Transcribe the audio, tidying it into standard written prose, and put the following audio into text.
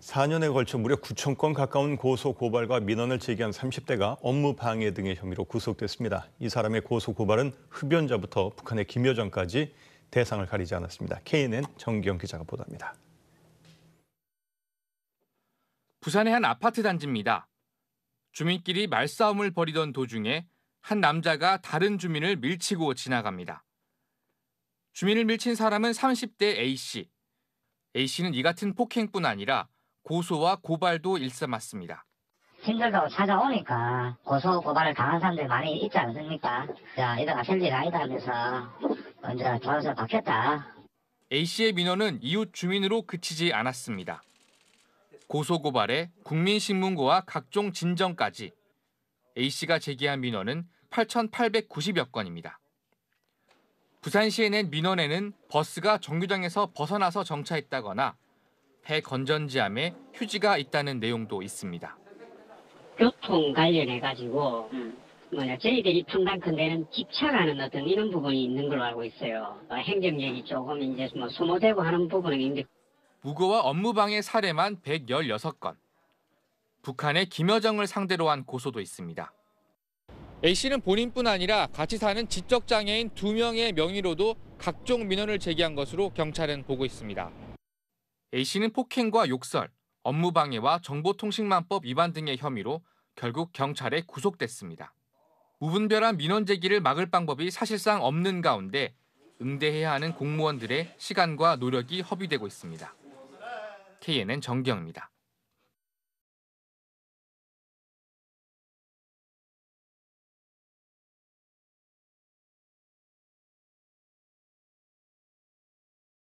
4년에 걸쳐 무려 9천 건 가까운 고소, 고발과 민원을 제기한 30대가 업무 방해 등의 혐의로 구속됐습니다. 이 사람의 고소, 고발은 흡연자부터 북한의 김여정까지 대상을 가리지 않았습니다. KNN 정기형 기자가 보도합니다. 부산의 한 아파트 단지입니다. 주민끼리 말싸움을 벌이던 도중에 한 남자가 다른 주민을 밀치고 지나갑니다. 주민을 밀친 사람은 30대 A씨. A씨는 이 같은 폭행뿐 아니라 고소와 고발도 일삼았습니다. 힘들다고 찾아오니까 고소, 고발을 당한 사람들이 많이 있지 않습니까? 야, 이러다 될 일 아니다 하면서 먼저 조사를 받겠다. A씨의 민원은 이웃 주민으로 그치지 않았습니다. 고소, 고발에 국민신문고와 각종 진정까지 A씨가 제기한 민원은 8,890여 건입니다. 부산시에 낸 민원에는 버스가 정류장에서 벗어나서 정차했다거나 배 건전지함에 휴지가 있다는 내용도 있습니다. 교통 관련해가지고 저희들이 판단컨대는 집착하는 어떤 이런 부분이 있는 걸로 알고 있어요. 행정력이 조금 이제 소모되고 하는 부분은 있는데. 무고와 업무방해 사례만 116건. 북한의 김여정을 상대로 한 고소도 있습니다. A씨는 본인뿐 아니라 같이 사는 지적장애인 2명의 명의로도 각종 민원을 제기한 것으로 경찰은 보고 있습니다. A씨는 폭행과 욕설, 업무방해와 정보통신망법 위반 등의 혐의로 결국 경찰에 구속됐습니다. 무분별한 민원 제기를 막을 방법이 사실상 없는 가운데 응대해야 하는 공무원들의 시간과 노력이 허비되고 있습니다. KNN 정기형입니다.